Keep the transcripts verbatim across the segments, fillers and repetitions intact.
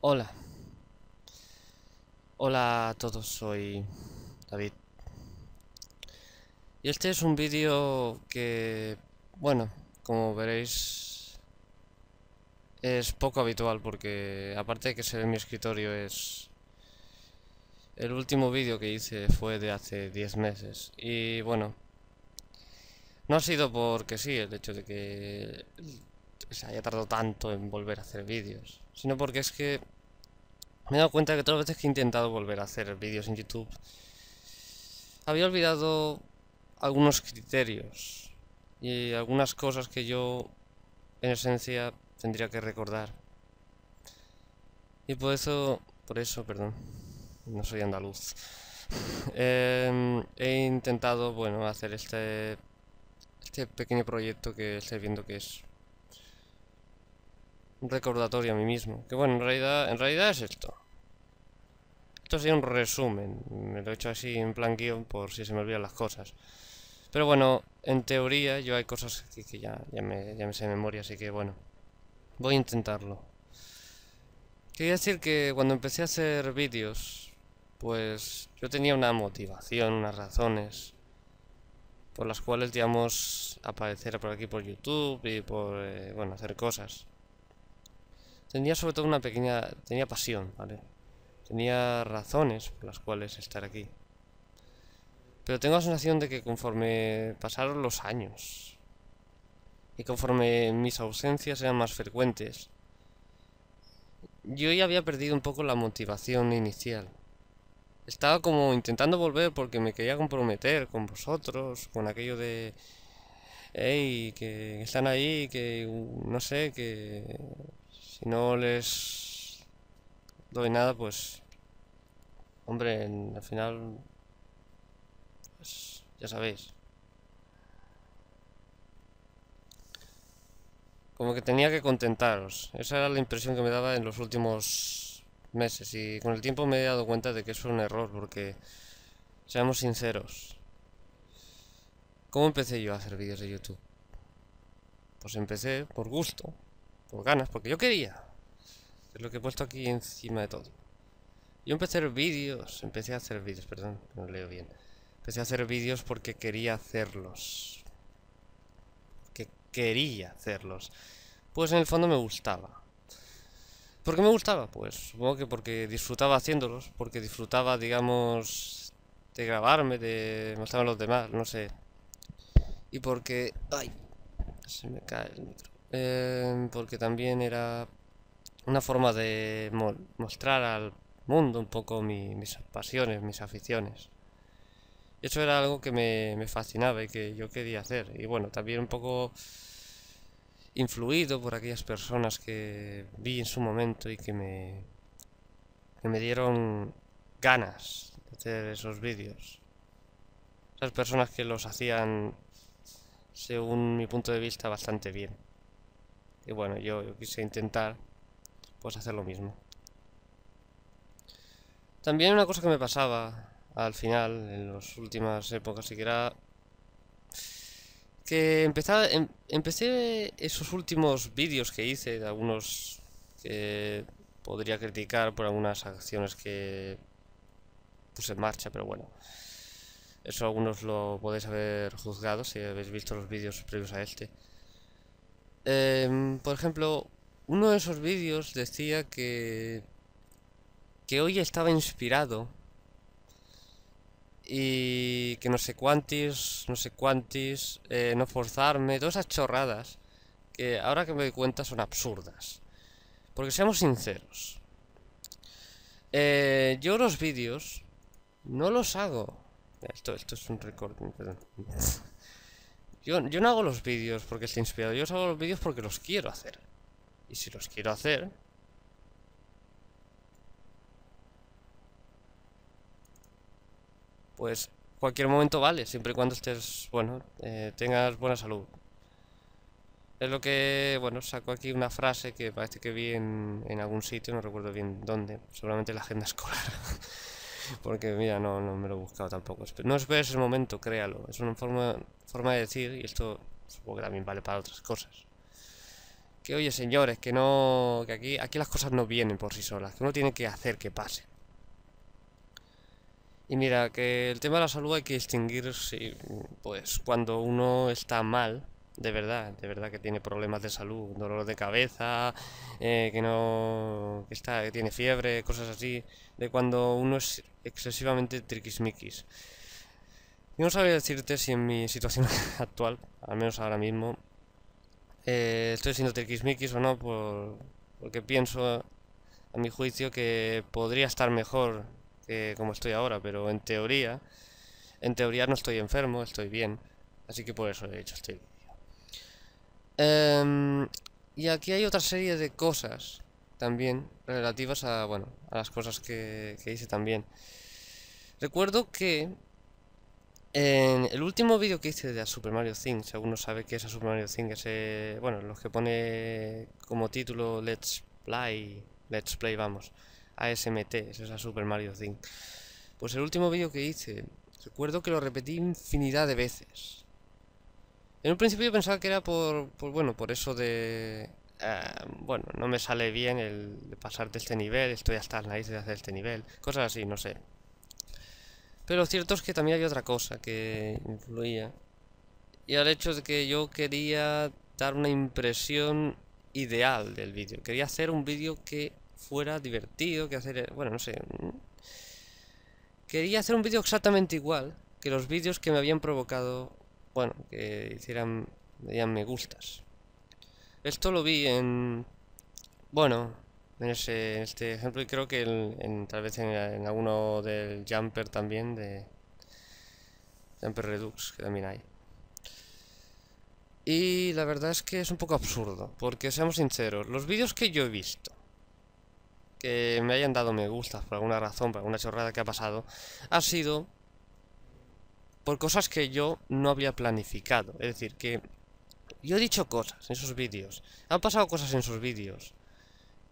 Hola. Hola a todos, soy David. Y este es un vídeo que, bueno, como veréis, es poco habitual porque, aparte de que se ve en mi escritorio, es... El último vídeo que hice fue de hace diez meses. Y bueno, no ha sido porque sí, el hecho de que se haya tardado tanto en volver a hacer vídeos, sino porque es que me he dado cuenta que todas las veces que he intentado volver a hacer vídeos en YouTube había olvidado algunos criterios y algunas cosas que yo en esencia tendría que recordar, y por eso, por eso, perdón, no soy andaluz. eh, he intentado, bueno, hacer este, este pequeño proyecto que estáis viendo, que es un recordatorio a mí mismo. Que bueno, en realidad, en realidad es esto. Esto sería un resumen. Me lo he hecho así en plan guión por si se me olvidan las cosas. Pero bueno, en teoría yo hay cosas que, que ya, ya, me, ya me sé de memoria, así que bueno, voy a intentarlo. Quería decir que cuando empecé a hacer vídeos, pues yo tenía una motivación, unas razones por las cuales, digamos, aparecer por aquí por YouTube y por, eh, bueno, hacer cosas. Tenía sobre todo una pequeña... tenía pasión, ¿vale? Tenía razones por las cuales estar aquí. Pero tengo la sensación de que conforme pasaron los años y conforme mis ausencias eran más frecuentes, yo ya había perdido un poco la motivación inicial. Estaba como intentando volver porque me quería comprometer con vosotros, con aquello de... ¡Ey! Que están ahí, que... no sé, que... si no les doy nada, pues... hombre, en, al final... pues, ya sabéis. Como que tenía que contentaros. Esa era la impresión que me daba en los últimos meses. Y con el tiempo me he dado cuenta de que eso es un error, porque... seamos sinceros. ¿Cómo empecé yo a hacer vídeos de YouTube? Pues empecé por gusto. Por ganas, porque yo quería. Es lo que he puesto aquí encima de todo. Yo empecé a hacer vídeos, empecé a hacer vídeos, perdón, no leo bien. Empecé a hacer vídeos porque quería hacerlos. Porque quería hacerlos. Pues en el fondo me gustaba. ¿Por qué me gustaba? Pues supongo que porque disfrutaba haciéndolos, porque disfrutaba, digamos, de grabarme, de mostrarme a los demás, no sé. Y porque... ¡ay! Se me cae el micro. Eh, porque también era una forma de mo mostrar al mundo un poco mi, mis pasiones, mis aficiones. Eso era algo que me, me fascinaba y que yo quería hacer. Y bueno, también un poco influido por aquellas personas que vi en su momento y que me, que me dieron ganas de hacer esos vídeos. Esas personas que los hacían, según mi punto de vista, bastante bien. Y bueno, yo, yo quise intentar, pues, hacer lo mismo. También una cosa que me pasaba al final, en las últimas épocas, que era que empezaba, em, empecé esos últimos vídeos que hice, de algunos que podría criticar por algunas acciones que puse en marcha, pero bueno, eso algunos lo podéis haber juzgado si habéis visto los vídeos previos a este. Eh, por ejemplo, uno de esos vídeos decía que, que hoy estaba inspirado y que no sé cuántis, no sé cuántis, eh, no forzarme, todas esas chorradas que ahora que me doy cuenta son absurdas. Porque seamos sinceros, eh, yo los vídeos no los hago. Esto, esto es un recording, perdón. Yo, yo no hago los vídeos porque estoy inspirado, yo hago los vídeos porque los quiero hacer. Y si los quiero hacer... pues cualquier momento vale, siempre y cuando estés, bueno, eh, tengas buena salud. Es lo que, bueno, saco aquí una frase que parece que vi en, en algún sitio, no recuerdo bien dónde, seguramente la agenda escolar. Porque mira, no, no me lo he buscado tampoco. No esperes el momento, créalo. Es una forma, forma de decir, y esto supongo que también vale para otras cosas, que oye señores, que no, que aquí, aquí las cosas no vienen por sí solas, que uno tiene que hacer que pase. Y mira, que el tema de la salud hay que distinguir si, pues, cuando uno está mal, de verdad, de verdad que tiene problemas de salud, dolor de cabeza, eh, que no, que está, que tiene fiebre, cosas así, de cuando uno es excesivamente triquismiquis. Yo no sabría decirte si en mi situación actual, al menos ahora mismo, eh, estoy siendo triquismiquis o no, por, porque pienso, a mi juicio, que podría estar mejor que como estoy ahora, pero en teoría, en teoría no estoy enfermo, estoy bien, así que por eso de hecho estoy. Um, y aquí hay otra serie de cosas también relativas a, bueno, a las cosas que, que hice también. Recuerdo que en el último vídeo que hice de A Super Mario Thing, si alguno sabe que es A Super Mario Thing, es, eh, bueno, los que pone como título Let's Play, Let's Play, vamos, A S M T, ese es A Super Mario Thing. Pues el último vídeo que hice, recuerdo que lo repetí infinidad de veces. En un principio pensaba que era por, por bueno, por eso de... Uh, bueno, no me sale bien el pasar de este nivel, estoy hasta las narices de hacer este nivel, cosas así, no sé. Pero lo cierto es que también había otra cosa que influía. Y al hecho de que yo quería dar una impresión ideal del vídeo. Quería hacer un vídeo que fuera divertido, que hacer... bueno, no sé. Quería hacer un vídeo exactamente igual que los vídeos que me habían provocado... bueno, que hicieran, hicieran me gustas. Esto lo vi en... bueno, en, ese, en este ejemplo, y creo que el, en, tal vez en, en alguno del Jumper también, de Jumper Redux, que también hay. Y la verdad es que es un poco absurdo, porque seamos sinceros, los vídeos que yo he visto, que me hayan dado me gustas por alguna razón, por alguna chorrada que ha pasado, ha sido... por cosas que yo no había planificado. Es decir, que yo he dicho cosas en sus vídeos, han pasado cosas en sus vídeos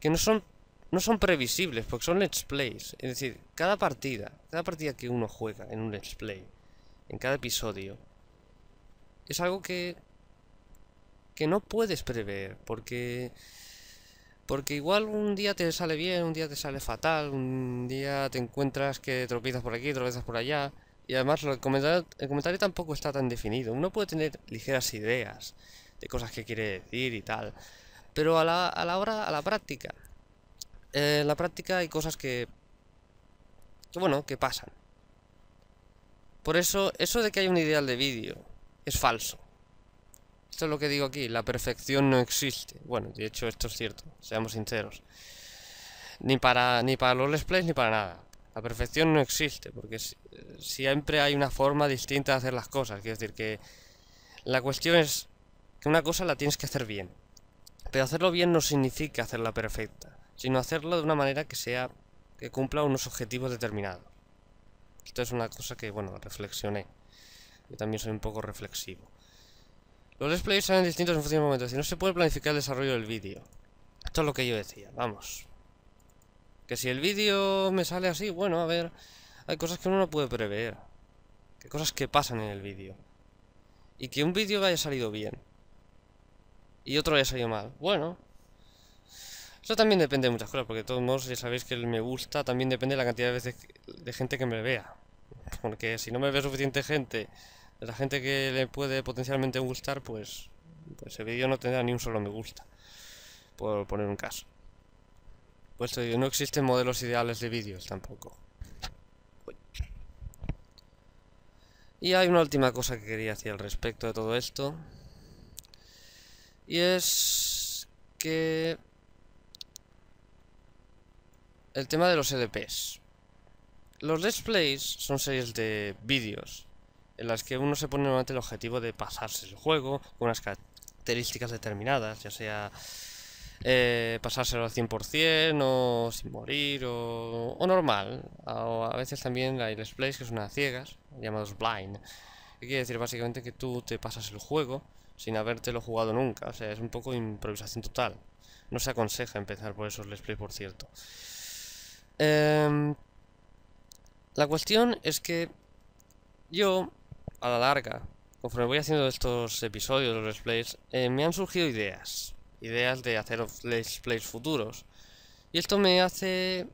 que no son, no son previsibles, porque son let's plays. Es decir, cada partida, cada partida que uno juega en un let's play, en cada episodio, es algo que que no puedes prever, porque porque igual un día te sale bien, un día te sale fatal, un día te encuentras que tropiezas por aquí, tropiezas por allá. Y además el comentario, el comentario tampoco está tan definido. Uno puede tener ligeras ideas de cosas que quiere decir y tal, pero a la, a la hora, a la práctica, eh, en la práctica hay cosas que, que, bueno, que pasan. Por eso, eso de que hay un ideal de vídeo es falso. Esto es lo que digo aquí, la perfección no existe. Bueno, de hecho esto es cierto, seamos sinceros. Ni para, ni para los let's plays ni para nada. La perfección no existe, porque siempre hay una forma distinta de hacer las cosas. Quiero decir que la cuestión es que una cosa la tienes que hacer bien. Pero hacerlo bien no significa hacerla perfecta, sino hacerlo de una manera que sea, que cumpla unos objetivos determinados. Esto es una cosa que, bueno, reflexioné. Yo también soy un poco reflexivo. Los let's plays son distintos en función de momentos. Si no se puede planificar el desarrollo del vídeo. Esto es lo que yo decía, vamos. Que si el vídeo me sale así, bueno, a ver, hay cosas que uno no puede prever, que cosas que pasan en el vídeo. Y que un vídeo haya salido bien y otro haya salido mal, bueno, eso también depende de muchas cosas, porque de todos modos ya sabéis que el me gusta también depende de la cantidad de veces de gente que me vea. Porque si no me ve suficiente gente, de la gente que le puede potencialmente gustar, pues, pues el vídeo no tendrá ni un solo me gusta, por poner un caso. Pues te digo, no existen modelos ideales de vídeos tampoco. Y hay una última cosa que quería decir al respecto de todo esto. Y es que... el tema de los L Ps. Los let's plays son series de vídeos en las que uno se pone normalmente el objetivo de pasarse el juego con unas características determinadas, ya sea... Eh, pasárselo al cien por cien o sin morir o, o normal, o a veces también hay let's plays que son a ciegas, llamados blind, que quiere decir básicamente que tú te pasas el juego sin habértelo jugado nunca. O sea, es un poco improvisación total. No se aconseja empezar por esos let's plays, por cierto. eh, La cuestión es que yo, a la larga, conforme voy haciendo estos episodios de los let's plays, eh, me han surgido ideas ideas de hacer let's plays futuros. Y esto me hace...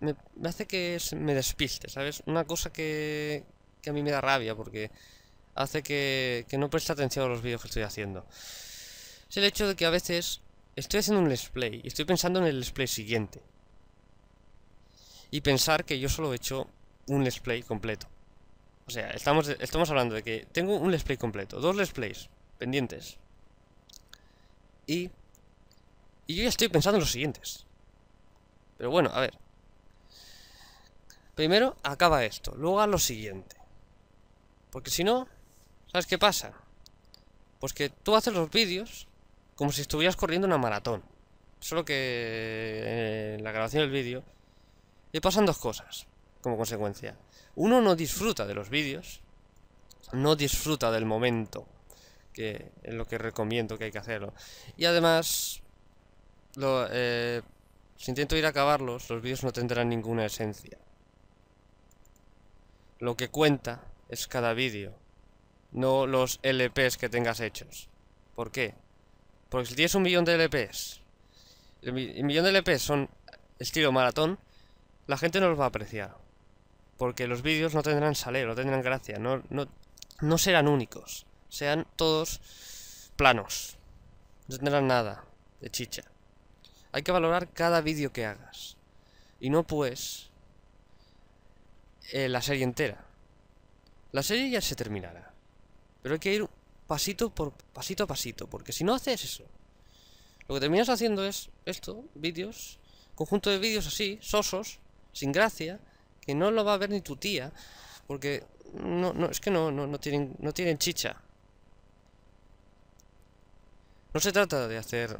Me, me hace que me despiste, ¿sabes? Una cosa que, que a mí me da rabia, porque hace que, que no preste atención a los vídeos que estoy haciendo. Es el hecho de que a veces estoy haciendo un let's play y estoy pensando en el let's play siguiente. Y pensar que yo solo he hecho un let's play completo. O sea, estamos, estamos hablando de que tengo un let's play completo, dos let's plays pendientes. Y... Y yo ya estoy pensando en los siguientes. Pero bueno, a ver. Primero acaba esto, luego haz lo siguiente. Porque si no, ¿sabes qué pasa? Pues que tú haces los vídeos como si estuvieras corriendo una maratón. Solo que en la grabación del vídeo le pasan dos cosas como consecuencia. Uno, no disfruta de los vídeos, no disfruta del momento, que es lo que recomiendo que hay que hacerlo. Y además... Lo, eh, si intento ir a acabarlos, los vídeos no tendrán ninguna esencia. Lo que cuenta es cada vídeo, no los L Ps que tengas hechos. ¿Por qué? Porque si tienes un millón de L Ps, el millón de L Ps son estilo maratón, la gente no los va a apreciar. Porque los vídeos no tendrán salero, no tendrán gracia, no, no, no serán únicos. Serán todos planos, no tendrán nada de chicha. Hay que valorar cada vídeo que hagas. Y no pues... Eh, la serie entera. La serie ya se terminará. Pero hay que ir pasito por pasito a pasito. Porque si no haces eso, lo que terminas haciendo es esto, vídeos. Conjunto de vídeos así, sosos, sin gracia, que no lo va a ver ni tu tía. Porque no, no, es que no, no, no tienen, no tienen chicha. No se trata de hacer...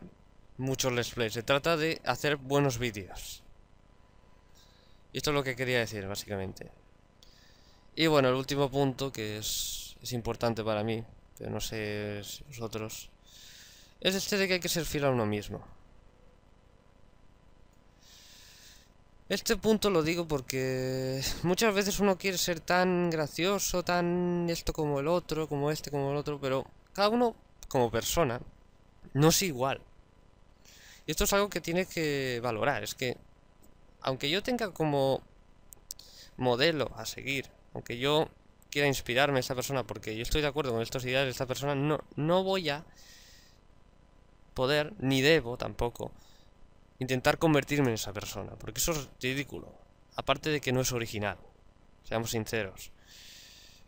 muchos let's plays, se trata de hacer buenos vídeos. Y esto es lo que quería decir, básicamente. Y bueno, el último punto, que es, es importante para mí, pero no sé si vosotros, es este de que hay que ser fiel a uno mismo. Este punto lo digo porque muchas veces uno quiere ser tan gracioso, tan esto como el otro, como este, como el otro, pero cada uno como persona no es igual. Y esto es algo que tienes que valorar, es que aunque yo tenga como modelo a seguir, aunque yo quiera inspirarme a esta persona porque yo estoy de acuerdo con estas ideas de esta persona, no, no voy a poder, ni debo tampoco, intentar convertirme en esa persona, porque eso es ridículo, aparte de que no es original, seamos sinceros.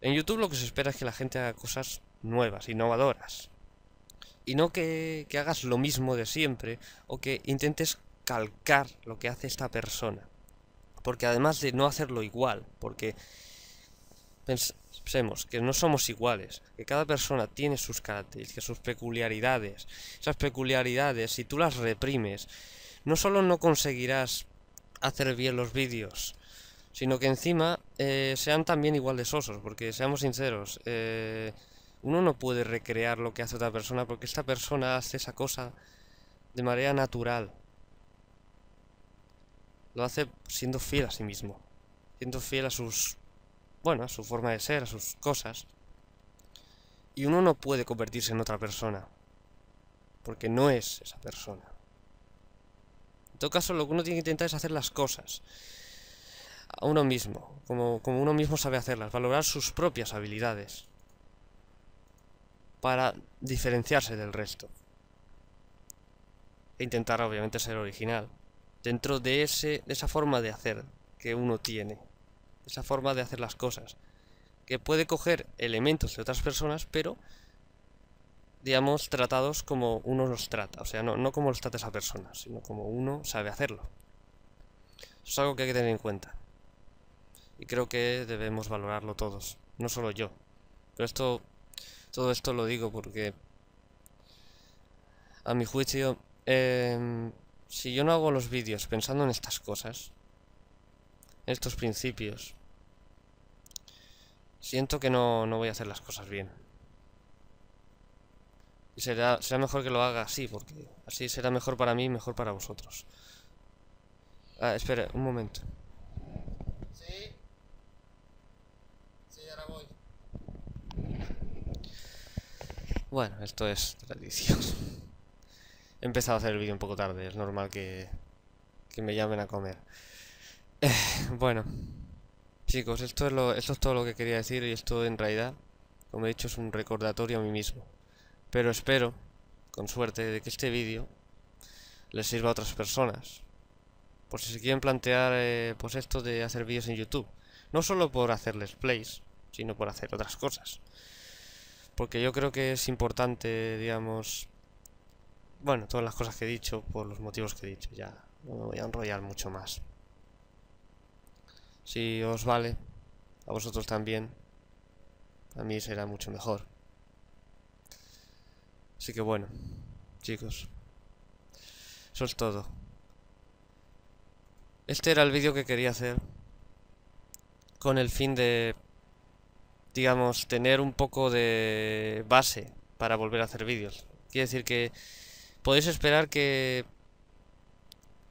En YouTube lo que se espera es que la gente haga cosas nuevas, innovadoras. Y no que, que hagas lo mismo de siempre, o que intentes calcar lo que hace esta persona. Porque además de no hacerlo igual, porque pensemos que no somos iguales, que cada persona tiene sus características, sus peculiaridades. Esas peculiaridades, si tú las reprimes, no solo no conseguirás hacer bien los vídeos, sino que encima eh, sean también igual de sosos, porque seamos sinceros... Eh, Uno no puede recrear lo que hace otra persona porque esta persona hace esa cosa de manera natural. Lo hace siendo fiel a sí mismo. Siendo fiel a sus... Bueno, a su forma de ser, a sus cosas. Y uno no puede convertirse en otra persona. Porque no es esa persona. En todo caso, lo que uno tiene que intentar es hacer las cosas a uno mismo. Como, como uno mismo sabe hacerlas. Valorar sus propias habilidades. Para diferenciarse del resto. E intentar obviamente ser original. Dentro de ese, de esa forma de hacer que uno tiene. Esa forma de hacer las cosas. Que puede coger elementos de otras personas, pero digamos tratados como uno los trata. O sea, no, no como los trata esa persona, sino como uno sabe hacerlo. Eso es algo que hay que tener en cuenta. Y creo que debemos valorarlo todos. No solo yo. Pero esto... Todo esto lo digo porque, a mi juicio, eh, si yo no hago los vídeos pensando en estas cosas, en estos principios, siento que no, no voy a hacer las cosas bien. Y será, será mejor que lo haga así, porque así será mejor para mí y mejor para vosotros. Ah, espera, un momento. Sí. Sí, ahora voy. Bueno, esto es tradición. He empezado a hacer el vídeo un poco tarde, es normal que, que me llamen a comer. Eh, bueno, chicos, esto es, lo, esto es todo lo que quería decir, y esto en realidad, como he dicho, es un recordatorio a mí mismo. Pero espero, con suerte, de que este vídeo les sirva a otras personas, por si se quieren plantear eh, pues esto de hacer vídeos en YouTube. No solo por hacer let's plays, sino por hacer otras cosas. Porque yo creo que es importante, digamos... Bueno, todas las cosas que he dicho, por los motivos que he dicho, ya no me voy a enrollar mucho más. Si os vale, a vosotros también, a mí será mucho mejor. Así que bueno, chicos, eso es todo. Este era el vídeo que quería hacer, con el fin de, digamos, tener un poco de base para volver a hacer vídeos. Quiere decir que podéis esperar que,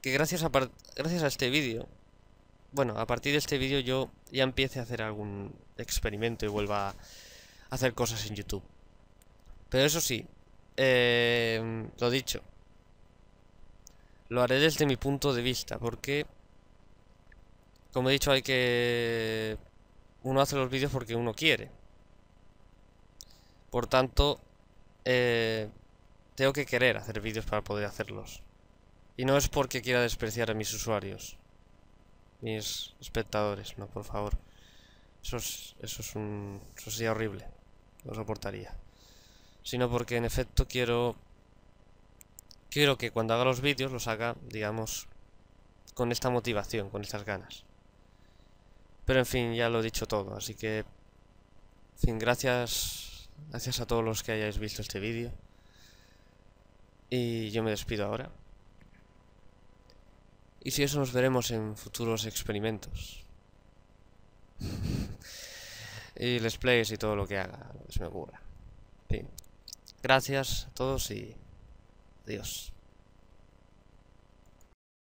que gracias, a gracias a este vídeo, bueno, a partir de este vídeo yo ya empiece a hacer algún experimento y vuelva a hacer cosas en YouTube. Pero eso sí, eh, lo dicho, lo haré desde mi punto de vista, porque, como he dicho, hay que... uno hace los vídeos porque uno quiere. Por tanto, eh... tengo que querer hacer vídeos para poder hacerlos. Y no es porque quiera despreciar a mis usuarios, mis espectadores, no, por favor. Eso es, eso es un, eso sería horrible, no soportaría. Sino porque en efecto quiero, quiero que cuando haga los vídeos los haga, digamos, con esta motivación, con estas ganas. Pero en fin, ya lo he dicho todo, así que... En fin, gracias, gracias a todos los que hayáis visto este vídeo. Y yo me despido ahora. Y si eso, nos veremos en futuros experimentos. Y let's plays y todo lo que haga, lo que se me ocurra. En fin. Gracias a todos y adiós.